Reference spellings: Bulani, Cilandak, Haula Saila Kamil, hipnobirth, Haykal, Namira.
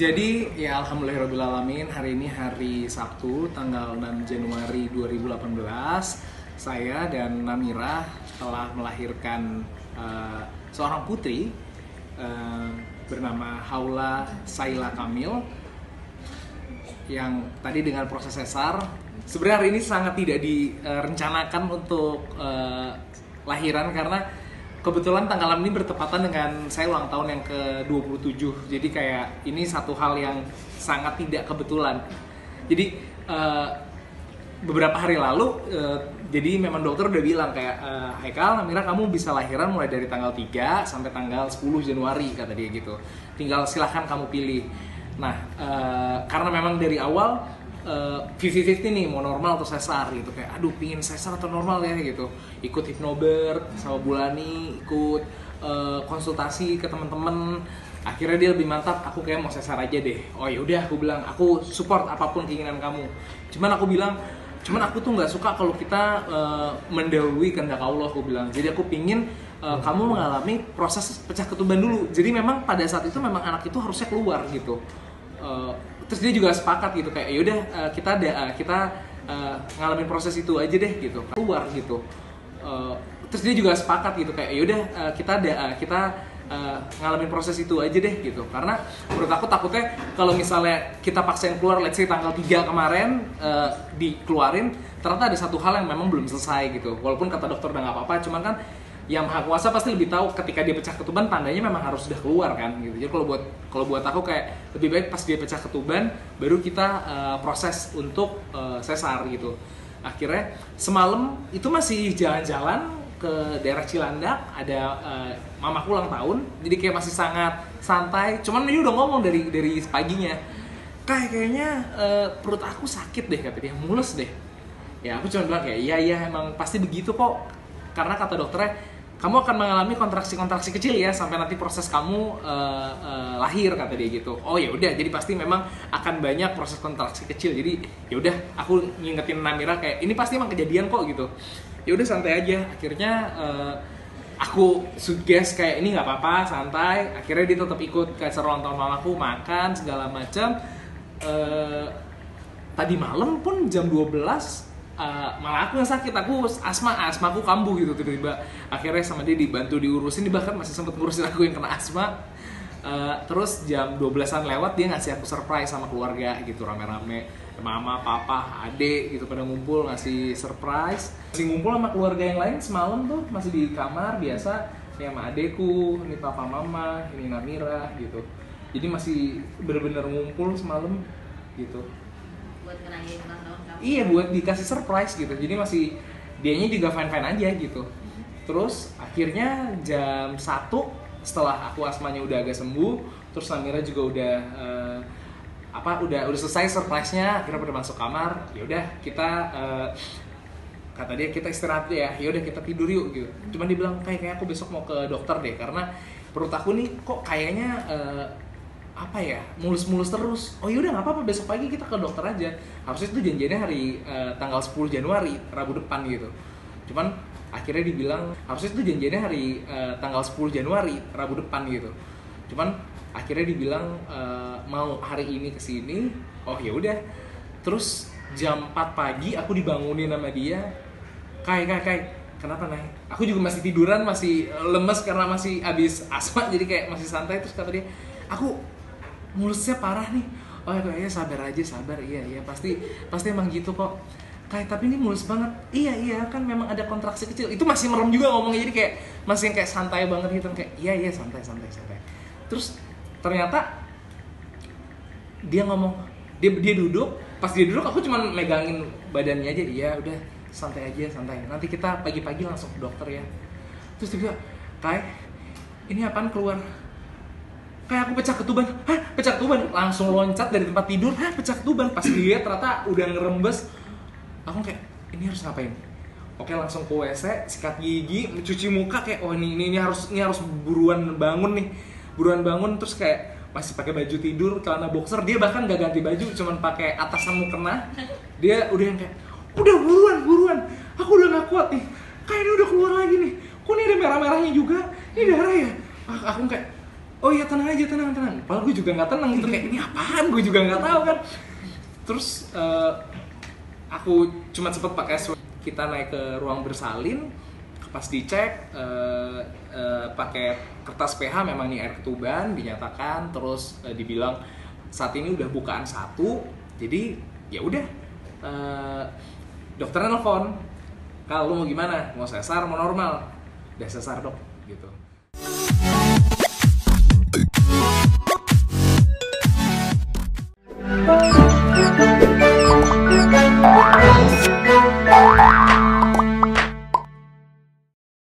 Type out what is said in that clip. Jadi ya alhamdulillahirabbil alamin, hari ini hari Sabtu tanggal 6 Januari 2018. Saya dan Namira telah melahirkan seorang putri bernama Haula Saila Kamil yang tadi dengan proses sesar. Sebenarnya hari ini sangat tidak direncanakan untuk lahiran karena kebetulan tanggal ini bertepatan dengan saya ulang tahun yang ke-27. Jadi kayak ini satu hal yang sangat tidak kebetulan. Jadi beberapa hari lalu jadi memang dokter udah bilang kayak, Haykal, Namira, kamu bisa lahiran mulai dari tanggal 3 sampai tanggal 10 Januari kata dia gitu. Tinggal silahkan kamu pilih. Nah, karena memang dari awal 50-50 nih, mau normal atau sesar gitu, kayak aduh pingin sesar atau normal ya gitu. Ikut hipnobirth sama Bulani, ikut konsultasi ke teman-teman. Akhirnya dia lebih mantap, aku kayak mau sesar aja deh. Oh ya udah, aku bilang aku support apapun keinginan kamu. Cuman aku tuh nggak suka kalau kita mendahului kehendak Allah, aku bilang. Jadi aku pingin kamu mengalami proses pecah ketuban dulu. Jadi memang pada saat itu memang anak itu harusnya keluar gitu. Terus dia juga sepakat gitu kayak yaudah kita ngalamin proses itu aja deh gitu, keluar gitu. Terus dia juga sepakat gitu kayak yaudah kita ngalamin proses itu aja deh gitu, karena menurut aku takutnya kalau misalnya kita paksain keluar, let's say tanggal 3 kemarin dikeluarin, ternyata ada satu hal yang memang belum selesai gitu. Walaupun kata dokter udah nggak apa-apa, cuman kan yang Maha Kuasa pasti lebih tahu ketika dia pecah ketuban tandanya memang harus sudah keluar kan gitu. Jadi kalau buat aku kayak lebih baik pas dia pecah ketuban baru kita proses untuk sesar gitu. Akhirnya semalam itu masih jalan-jalan ke daerah Cilandak, ada mamaku ulang tahun, jadi kayak masih sangat santai. Cuman dia udah ngomong dari paginya, kayaknya perut aku sakit deh kata dia, mules deh. Ya aku cuma bilang kayak iya emang pasti begitu kok, karena kata dokternya kamu akan mengalami kontraksi-kontraksi kecil ya sampai nanti proses kamu lahir kata dia gitu. Oh ya udah, jadi pasti memang akan banyak proses kontraksi kecil. Jadi ya udah, aku ngingetin Namira kayak ini pasti emang kejadian kok gitu. Ya udah santai aja. Akhirnya aku suggest kayak ini nggak apa-apa, santai. Akhirnya dia tetap ikut ke acara ulang tahun mamaku, makan segala macam. Tadi malam pun jam 12 malah aku yang sakit, aku asmaku kambuh gitu tiba-tiba. Akhirnya sama dia dibantu diurusin, dia bahkan masih sempat ngurusin aku yang kena asma. Terus jam 12-an lewat dia ngasih aku surprise sama keluarga gitu, rame-rame, mama, papa, adik gitu pada ngumpul ngasih surprise. Masih ngumpul sama keluarga yang lain semalam tuh, masih di kamar biasa ya sama adekku, ini papa mama, ini Namira gitu. Jadi masih bener-bener ngumpul semalam gitu. Buat ngerayain ulang tahun kamu. Iya, buat dikasih surprise gitu. Jadi masih dianya juga fine-fine aja gitu. Terus akhirnya jam 1 setelah aku asmanya udah agak sembuh, terus Namira juga udah udah selesai surprise-nya, akhirnya pada masuk kamar. Ya udah kita kata dia kita istirahat ya. Ya udah kita tidur yuk gitu. Cuman dibilang kayak aku besok mau ke dokter deh karena perut aku nih kok kayaknya mulus-mulus terus. Oh yaudah nggak apa-apa, besok pagi kita ke dokter aja. Harusnya itu janjiannya hari tanggal 10 Januari, Rabu depan gitu. Cuman akhirnya dibilang harusnya itu janjiannya hari tanggal 10 Januari, Rabu depan gitu. Cuman akhirnya dibilang mau hari ini kesini. Oh yaudah. Terus jam 4 pagi aku dibangunin sama dia. Kai, kenapa Nay? Aku juga masih tiduran, masih lemes karena masih abis asma, jadi kayak masih santai. Terus kata dia, aku mulusnya parah nih. Oh ya sabar aja, sabar. Iya pasti emang gitu kok. Kayak tapi ini mulus banget. Iya kan memang ada kontraksi kecil. Itu masih merem juga ngomongnya, jadi kayak masih kayak santai banget gitu, kayak iya santai. Terus ternyata dia ngomong, dia duduk, pas dia duduk aku cuman megangin badannya aja. Iya udah santai aja, santai. Nanti kita pagi-pagi langsung ke dokter ya. Terus dia bilang, "Kayak ini apaan keluar?" Kayak aku pecah ketuban. Hah, pecah ketuban. Langsung loncat dari tempat tidur. Hah, pecah ketuban. Pas dia ternyata udah ngerembes, aku kayak ini harus ngapain? Oke, langsung ke WC, sikat gigi, mencuci muka, kayak oh ini harus buruan bangun nih. Buruan bangun. Terus kayak masih pakai baju tidur, celana boxer. Dia bahkan gak ganti baju, cuman pakai atasan mukena. Dia udah yang kayak udah buruan. Aku udah gak kuat nih. Kayaknya udah keluar lagi nih. Kok ini ada merah-merahnya juga? Ini darah ya? Aku kayak oh iya tenang aja, tenang. Padahal gue juga nggak tenang, kayak ini apaan, gue juga nggak tahu kan. Terus aku cuma sempet pakai swab. Kita naik ke ruang bersalin, pas dicek pakai kertas pH memang ini air ketuban, dinyatakan. Terus dibilang saat ini udah bukaan 1, jadi ya udah. Dokternya nelfon, kalau lu mau gimana, mau sesar, mau normal, udah sesar dok, gitu.